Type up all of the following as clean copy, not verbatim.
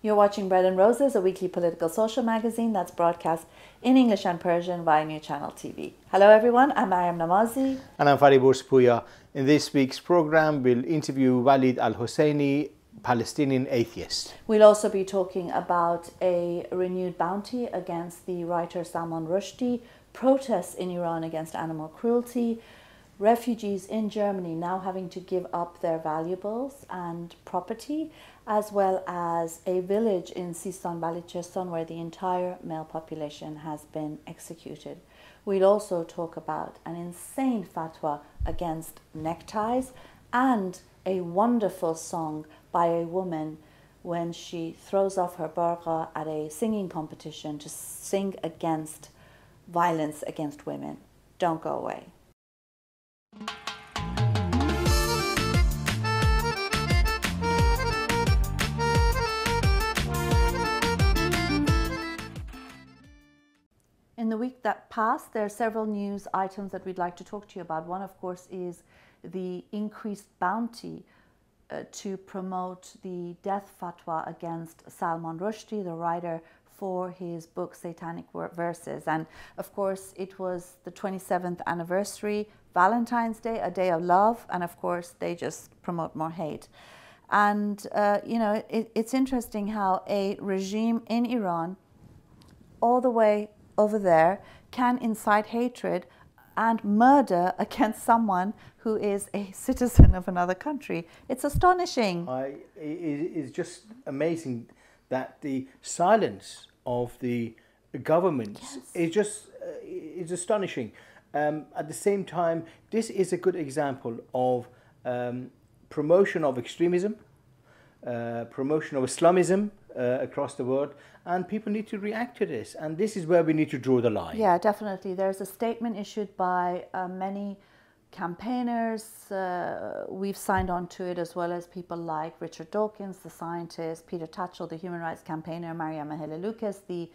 You're watching Bread and Roses, a weekly political social magazine that's broadcast in English and Persian via New Channel TV. Hello everyone, I'm Maryam Namazi. And I'm Fariborz Pooya. In this week's program, we'll interview Waleed Al Husseini, Palestinian atheist. We'll also be talking about a renewed bounty against the writer Salman Rushdie, protests in Iran against animal cruelty, refugees in Germany now having to give up their valuables and property, as well as a village in Sistan-Baluchestan where the entire male population has been executed. We'll also talk about an insane fatwa against neckties and a wonderful song by a woman when she throws off her burqa at a singing competition to sing against violence against women. Don't go away. In the week that passed, there are several news items that we'd like to talk to you about. One, of course, is the increased bounty to promote the death fatwa against Salman Rushdie, the writer, for his book Satanic Verses. And of course, it was the 27th anniversary, Valentine's Day, a day of love, and of course, they just promote more hate. And, you know, it's interesting how a regime in Iran, all the way over there, can incite hatred and murder against someone who is a citizen of another country. It's astonishing. It's just amazing that the silence of the government is just is astonishing. At the same time, this is a good example of promotion of extremism, promotion of Islamism across the world, and people need to react to this, and this is where we need to draw the line. Yeah, definitely. There's a statement issued by many campaigners. We've signed on to it, as well as people like Richard Dawkins, the scientist, Peter Tatchell, the human rights campaigner, Maryam Namazie-Lucas, the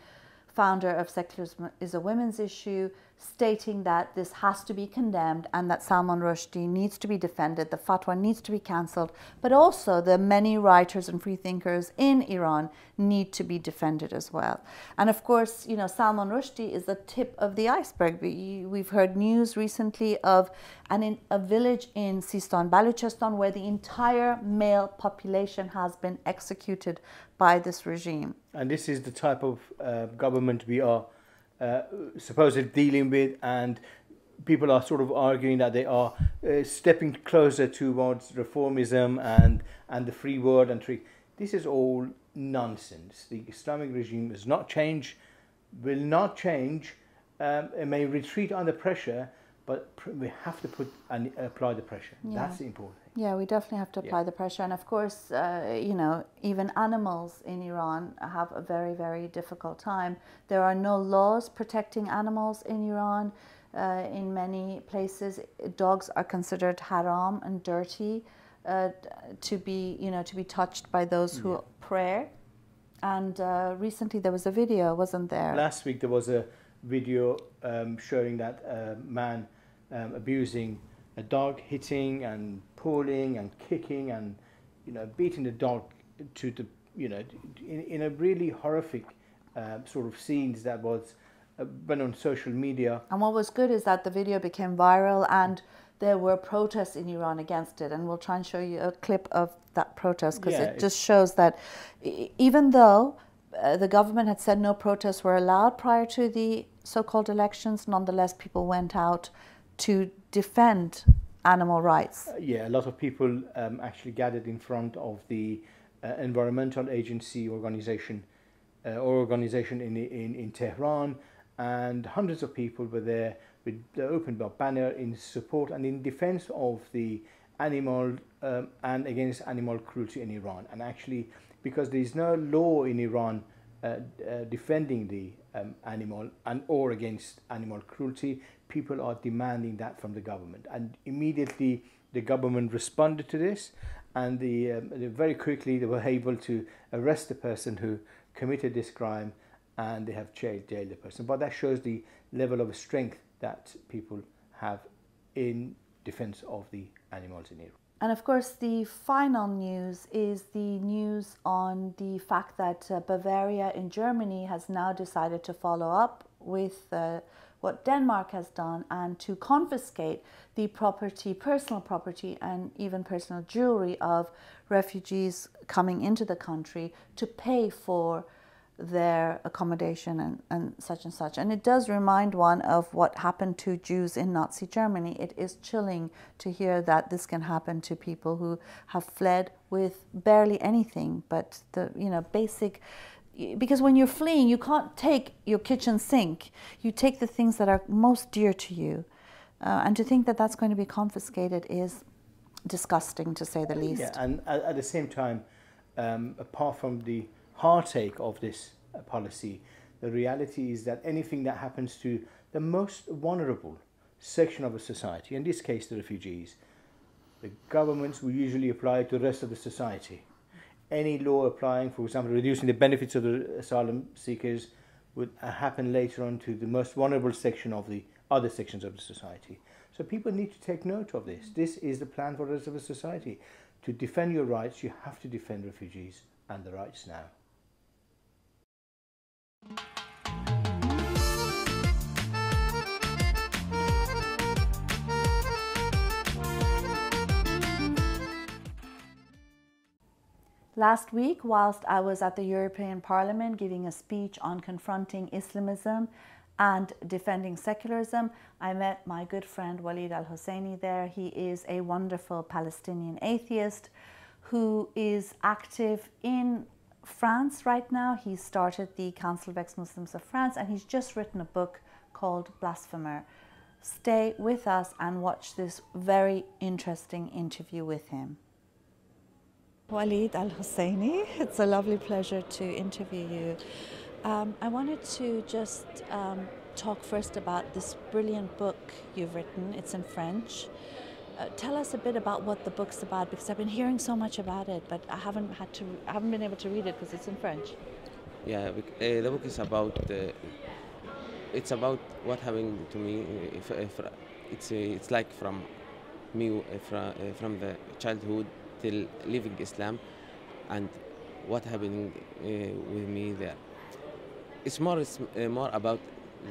founder of Secularism is a Women's Issue, stating that this has to be condemned and that Salman Rushdie needs to be defended, the fatwa needs to be cancelled, but also the many writers and freethinkers in Iran need to be defended as well. And of course, you know, Salman Rushdie is the tip of the iceberg. We've heard news recently of a village in Sistan-Baluchestan where the entire male population has been executed by this regime. And this is the type of government we are supposedly dealing with, and people are sort of arguing that they are stepping closer towards reformism and the free world and free. This is all nonsense. The Islamic regime does not change, will not change. It may retreat under pressure, but we have to put and apply the pressure. Yeah. That's the important thing. Yeah, we definitely have to apply the pressure. And of course, you know, even animals in Iran have a very, very difficult time. There are no laws protecting animals in Iran. In many places, dogs are considered haram and dirty to be touched by those who pray. And recently there was a video, wasn't there? Last week there was a video showing that a man abusing a dog, hitting and pulling and kicking and, you know, beating the dog to the, you know, in a really horrific sort of scenes that was been on social media. And what was good is that the video became viral and there were protests in Iran against it, and we'll try and show you a clip of that protest, because it just shows that even though the government had said no protests were allowed prior to the so-called elections, nonetheless people went out to defend animal rights. Yeah, a lot of people actually gathered in front of the environmental agency organization in Tehran, and hundreds of people were there with the open banner in support and in defense of the animal and against animal cruelty in Iran. And actually, because there is no law in Iran defending the animal and or against animal cruelty, people are demanding that from the government. And immediately the government responded to this and very quickly they were able to arrest the person who committed this crime, and they have jailed the person. But that shows the level of strength that people have in defense of the animals in Iran. And of course, the final news is the news on the fact that Bavaria in Germany has now decided to follow up with what Denmark has done and to confiscate the property, personal property and even personal jewelry of refugees coming into the country to pay for their accommodation and such and such. And it does remind one of what happened to Jews in Nazi Germany. It is chilling to hear that this can happen to people who have fled with barely anything but the, you know, basic. Because when you're fleeing, you can't take your kitchen sink. You take the things that are most dear to you. And to think that that's going to be confiscated is disgusting, to say the least. Yeah, and at the same time, apart from the heartache of this policy, the reality is that anything that happens to the most vulnerable section of a society, in this case the refugees, the governments will usually apply to the rest of the society. Any law applying, for example, reducing the benefits of the asylum seekers would happen later on to the most vulnerable section of the other sections of the society. So people need to take note of this. This is the plan for the rest of the society. To defend your rights, you have to defend refugees and the rights now. Last week, whilst I was at the European Parliament giving a speech on confronting Islamism and defending secularism, I met my good friend Waleed Al Husseini there. He is a wonderful Palestinian atheist who is active in France right now. He started the Council of Ex-Muslims of France, and he's just written a book called Blasphemer. Stay with us and watch this very interesting interview with him. Waleed Al Husseini, it's a lovely pleasure to interview you. I wanted to just talk first about this brilliant book you've written. It's in French. Tell us a bit about what the book's about, because I've been hearing so much about it, but I haven't been able to read it because it's in French. Yeah, the book is about it's about what happened to me. It's like from me from the childhood till leaving Islam, and what happened with me there. It's more about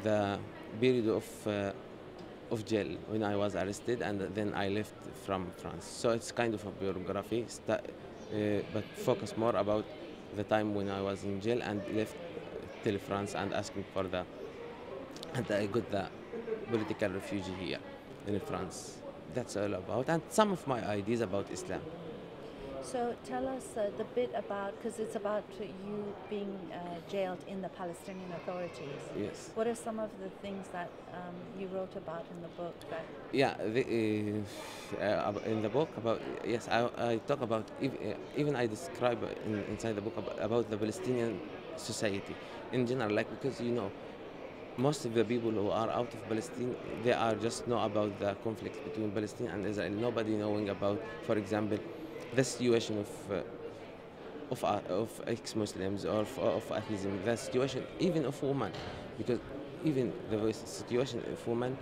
the period of jail when I was arrested, and then I left from France. So it's kind of a biography, but focus more about the time when I was in jail and left till France and asking for the, and I got the political refugee here in France. That's all about, and some of my ideas about Islam. So tell us the bit about, because it's about you being jailed in the Palestinian authorities. Yes. What are some of the things that you wrote about in the book? That yeah, in the book about, yes, I talk about, even I describe inside the book about the Palestinian society in general, like, because, you know, most of the people who are out of Palestine, they are just know about the conflict between Palestine and Israel. Nobody knowing about, for example, the situation of ex-Muslims or of atheism, the situation even of women, because even the situation of women,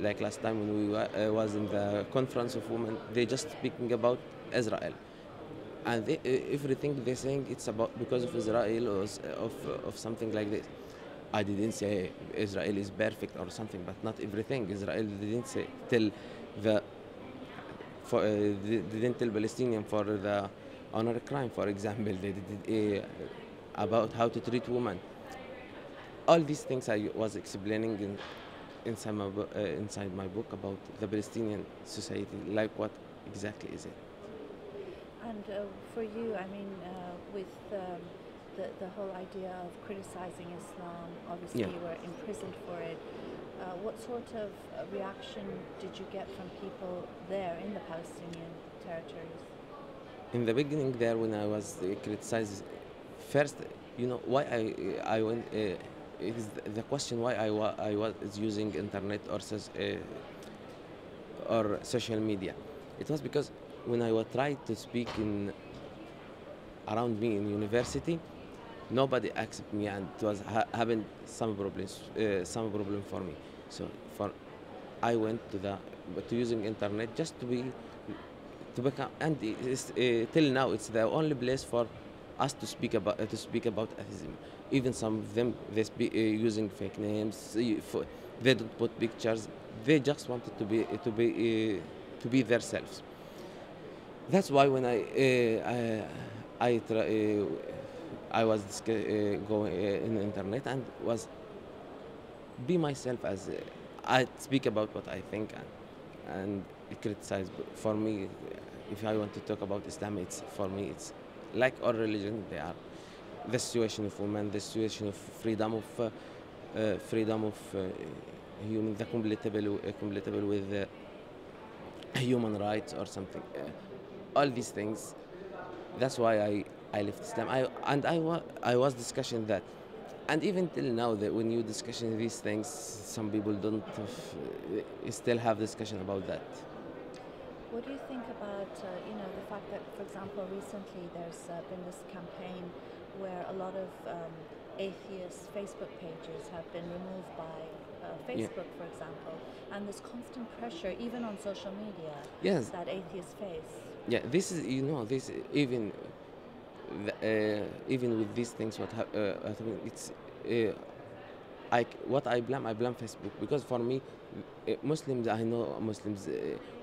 like last time when we was in the conference of women, they just speaking about Israel, and they, everything they saying it's about because of Israel or of something like this. I didn't say Israel is perfect or something, but not everything. Israel didn't say till the. They didn't tell Palestinians for the honor crime, for example, they did, about how to treat women. All these things I was explaining inside my book about the Palestinian society, like what exactly is it. And for you, I mean, with the whole idea of criticizing Islam, obviously yeah. You were imprisoned for it. What sort of reaction did you get from people there in the Palestinian territories? In the beginning there, when I was criticized, first, you know, why I went, is the question why I was using internet or social media. It was because when I was trying to speak in around me in university, nobody accepted me, and it was having some problem for me. So I went to using internet just to become, and till now it's the only place for us to speak about atheism. Even some of them, they speak using fake names. They don't put pictures. They just wanted to be themselves. That's why when I was going in the internet and was be myself, as I speak about what I think and criticize. For me, if I want to talk about Islam, it's like all religion. They are the situation of women, the situation of freedom of human, the compatible with human rights or something. All these things. That's why I left Islam. I was discussing that, and even till now, that when you discussing these things, some people don't still have discussion about that. What do you think about the fact that, for example, recently there's been this campaign where a lot of atheist Facebook pages have been removed by Facebook, for example, and there's constant pressure even on social media that atheists face. Yeah, this is this even. Even with these things, I blame. I blame Facebook, because for me, Muslims. I know Muslims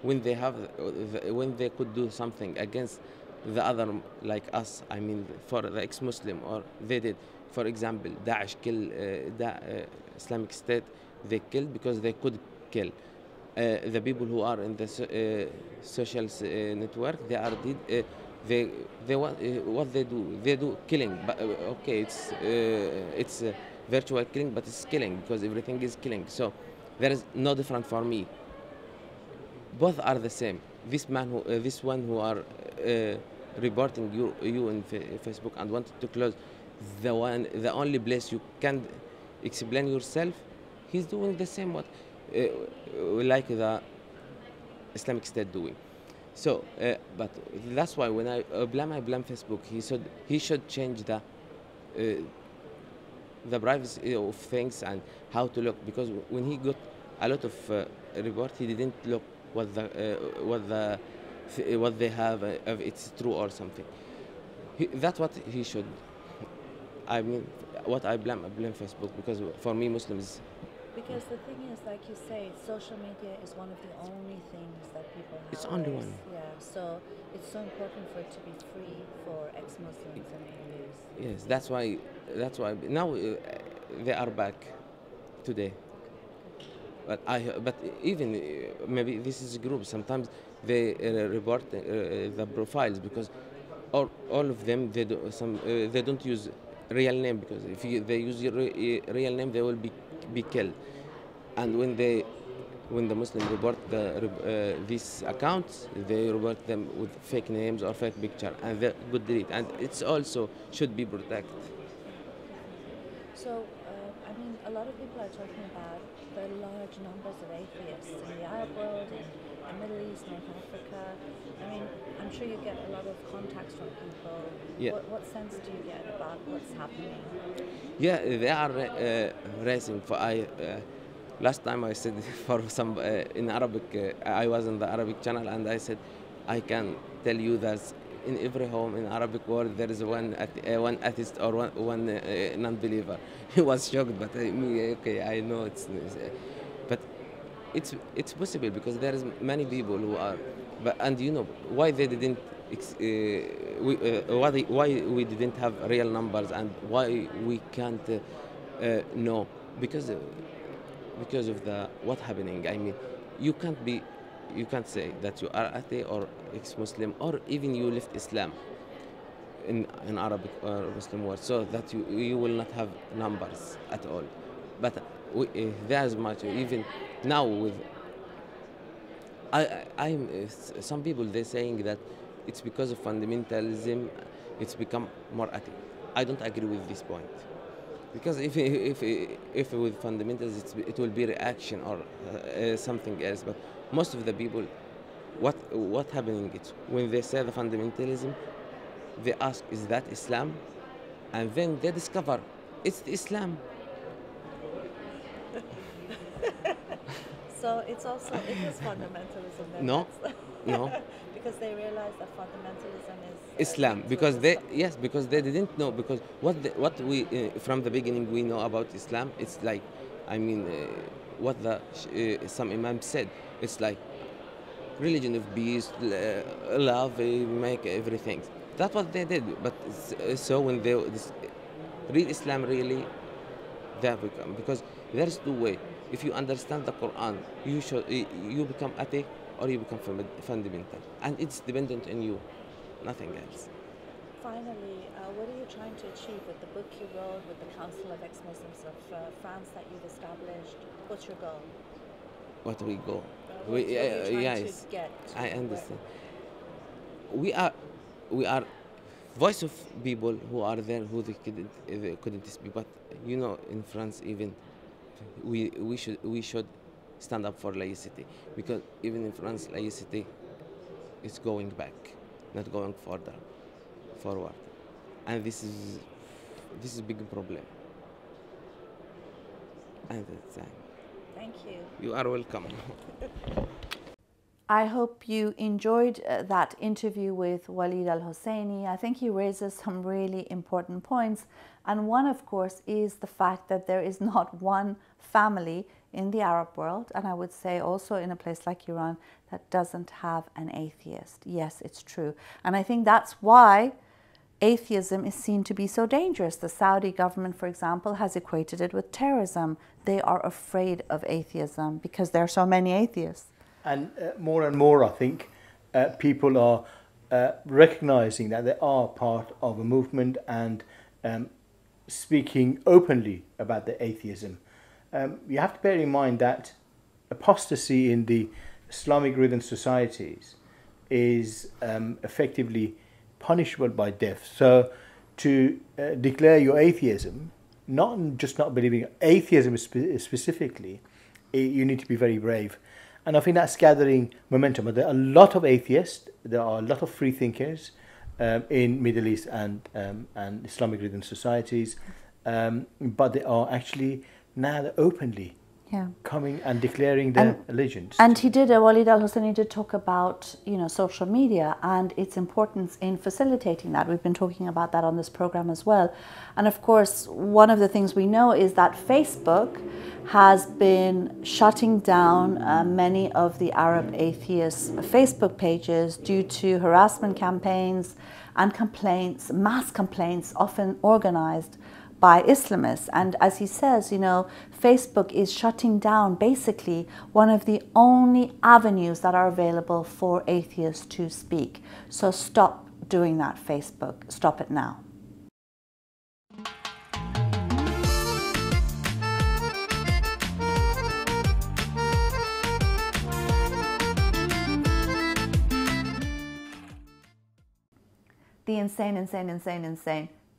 when they have, when they could do something against the other like us. I mean, for the ex-Muslim, or they did. For example, Daesh killed Islamic State. They killed because they could kill. The people who are in the social network, they are did. They want what they do killing, but okay, it's virtual killing, but it's killing because everything is killing. So there is no different for me. Both are the same. This one who are reporting you in Facebook and wanted to close the only place you can explain yourself, he's doing the same what like the Islamic State doing. So, but that's why when I blame Facebook. He should change the privacy of things and how to look, because when he got a lot of reports, he didn't look what they have if it's true or something. That's what he should. I mean, what I blame Facebook, because for me Muslims. Because the thing is, like you say, social media is one of the only things that people have. It's only one. Yeah, so it's so important for it to be free for ex-Muslims and Hindus. Yes, that's why now they are back today. Okay. But even maybe this is a group. Sometimes they report the profiles, because all of them they don't use real name, because if they use your real name, they will be killed. And when the Muslims report these accounts, they report them with fake names or fake picture, and they could delete. And it's also should be protected. So I mean, a lot of people are talking about the large numbers of atheists in the Arab world, in the Middle East, North Africa. I mean, I'm sure you get a lot of contacts from people. Yeah. What sense do you get about what's happening? Yeah, they are racing. Last time I said for some in Arabic, I was in the Arabic channel, and I said I can tell you that in every home in Arabic world there is one atheist or one non-believer. He was shocked, but I mean, okay, I know it's possible, because there is many people who are, and why they didn't why we didn't have real numbers, and why we can't know, because of the what happening. I mean, you can't say that you are atheist or ex-Muslim, or even you left Islam in Arabic or Muslim world, so that you will not have numbers at all. But there's much, even now with some people, they're saying that it's because of fundamentalism, it's become more atheist. I don't agree with this point, because if with fundamentalism, it will be reaction or something else. But most of the people What happening is when they say the fundamentalism, they ask, is that Islam? And then they discover it's Islam. So it's also, it is fundamentalism. Then. No, no. Because they realize that fundamentalism is Islam. Because they, yes, because they didn't know. Because what we from the beginning we know about Islam, it's like, I mean, what the some imam said. It's like religion of peace, love, make everything. That's what they did. But so when they read Islam really, they become, because there is two ways. If you understand the Quran, you become atheist or you become fundamental, and it's dependent on you, nothing else. Finally, what are you trying to achieve with the book you wrote, with the Council of Ex-Muslims of France that you've established? What's your goal? What we go? We yes, to get to I understand. Work? We are voice of people who are there, who they couldn't speak. But you know, in France, even we should stand up for laicity, because even in France, laicity is going back, not going further forward, and this is a big problem. And that's time. Thank you. You are welcome. I hope you enjoyed that interview with Waleed Al Husseini. I think he raises some really important points. And one, of course, is the fact that there is not one family in the Arab world, and I would say also in a place like Iran, that doesn't have an atheist. Yes, it's true. And I think that's why atheism is seen to be so dangerous. The Saudi government, for example, has equated it with terrorism. They are afraid of atheism because there are so many atheists. And more, I think, people are recognizing that they are part of a movement and speaking openly about their atheism. You have to bear in mind that apostasy in the Islamic-ridden societies is effectively punishable by death. So to declare your atheism, not just not believing, atheism specifically, you need to be very brave. And I think that's gathering momentum. There are a lot of atheists, there are a lot of free thinkers in Middle East and Islamic-ridden societies, but they are actually now they're openly coming and declaring their allegiance. And he did, Waleed Al Husseini did talk about, you know, social media and its importance in facilitating that. We've been talking about that on this program as well. And of course, one of the things we know is that Facebook has been shutting down many of the Arab atheists' Facebook pages due to harassment campaigns and complaints, mass complaints, often organized by Islamists. And as he says, you know, Facebook is shutting down basically one of the only avenues that are available for atheists to speak. So stop doing that, Facebook. Stop it now. The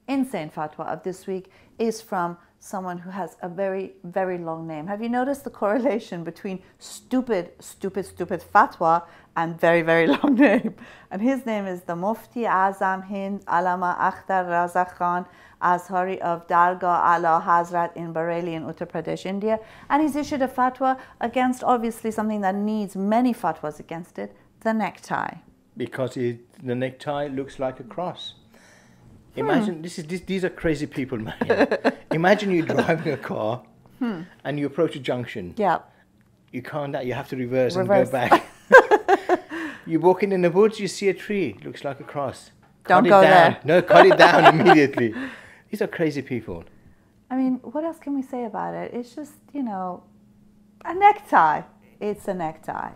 insane fatwa of this week is from someone who has a very, very long name. Have you noticed the correlation between stupid fatwa and very, very long name? And his name is the Mufti Azam Hind Alama Akhtar Raza Khan Azhari of Dargah Allah Hazrat in Bareilly in Uttar Pradesh, India. And he's issued a fatwa against, obviously, something that needs many fatwas against it, the necktie. Because the necktie looks like a cross. Imagine, these are crazy people, man. Imagine you're driving a car and you approach a junction. Yeah. You can't, you have to reverse. And go back. You're walking in the woods, you see a tree, looks like a cross. Don't go there. No, cut it down immediately. These are crazy people. I mean, what else can we say about it? It's just, you know, a necktie. It's a necktie.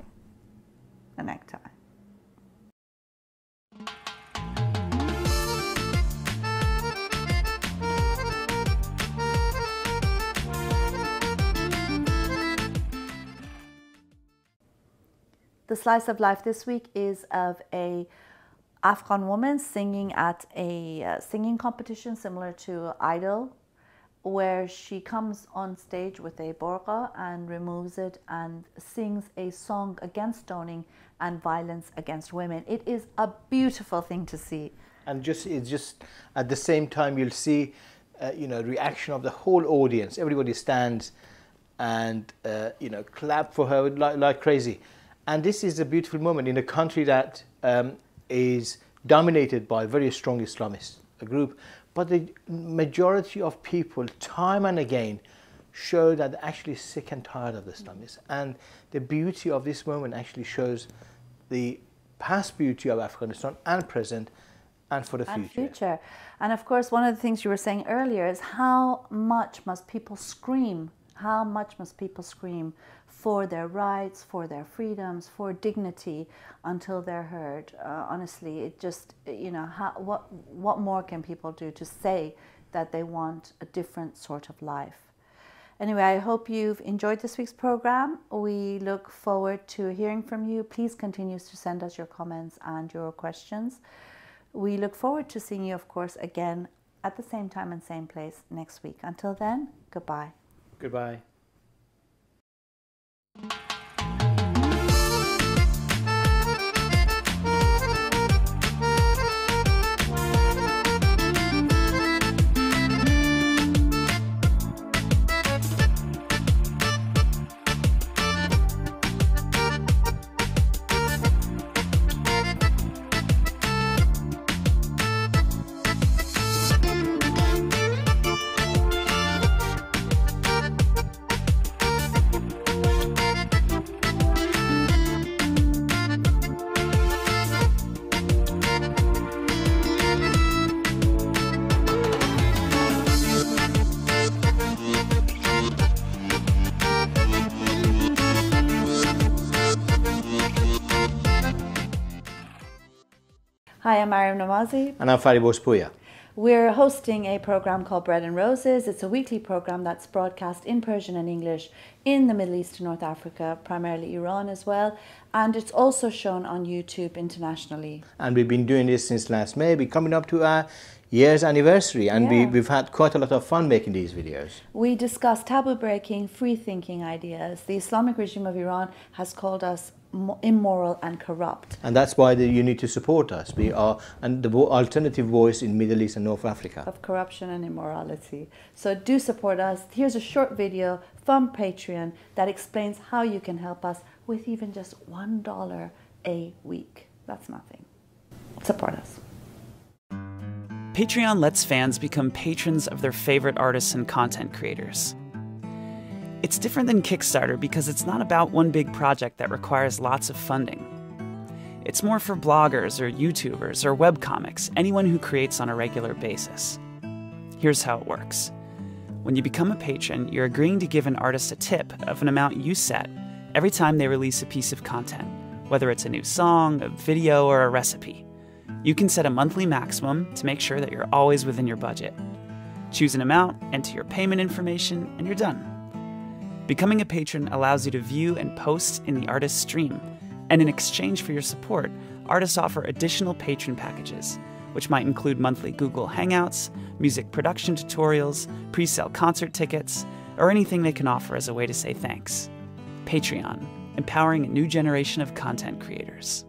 A necktie. The slice of life this week is of an Afghan woman singing at a singing competition similar to Idol, where she comes on stage with a burqa and removes it and sings a song against stoning and violence against women. It is a beautiful thing to see. And it's just at the same time you'll see, you know, reaction of the whole audience. Everybody stands and, you know, clap for her like crazy. And this is a beautiful moment in a country that is dominated by very strong Islamists, a group. But the majority of people, time and again, show that they're actually sick and tired of the Islamists. And the beauty of this moment actually shows the past beauty of Afghanistan and present and for the future. And of course, one of the things you were saying earlier is how much must people scream? How much must people scream for their rights, for their freedoms, for dignity until they're heard? Honestly, it just, you know, what more can people do to say that they want a different sort of life? Anyway, I hope you've enjoyed this week's program. We look forward to hearing from you. Please continue to send us your comments and your questions. We look forward to seeing you, of course, again at the same time and same place next week. Until then, goodbye. Goodbye. Hi, I'm Maryam Namazi. And I'm Fariborz Pooya. We're hosting a program called Bread and Roses. It's a weekly program that's broadcast in Persian and English in the Middle East and North Africa, primarily Iran as well. And it's also shown on YouTube internationally. And we've been doing this since last May. We're coming up to our year's anniversary, and we've had quite a lot of fun making these videos. We discuss taboo-breaking, free-thinking ideas. The Islamic regime of Iran has called us immoral and corrupt, and that's why you need to support us. We are the alternative voice in Middle East and North Africa of corruption and immorality. So do support us. Here's a short video from Patreon that explains how you can help us with even just $1 a week. That's nothing. Support us. Patreon lets fans become patrons of their favorite artists and content creators. It's different than Kickstarter because it's not about one big project that requires lots of funding. It's more for bloggers or YouTubers or webcomics, anyone who creates on a regular basis. Here's how it works. When you become a patron, you're agreeing to give an artist a tip of an amount you set every time they release a piece of content, whether it's a new song, a video, or a recipe. You can set a monthly maximum to make sure that you're always within your budget. Choose an amount, enter your payment information, and you're done. Becoming a patron allows you to view and post in the artist's stream, and in exchange for your support, artists offer additional patron packages, which might include monthly Google Hangouts, music production tutorials, pre-sale concert tickets, or anything they can offer as a way to say thanks. Patreon, empowering a new generation of content creators.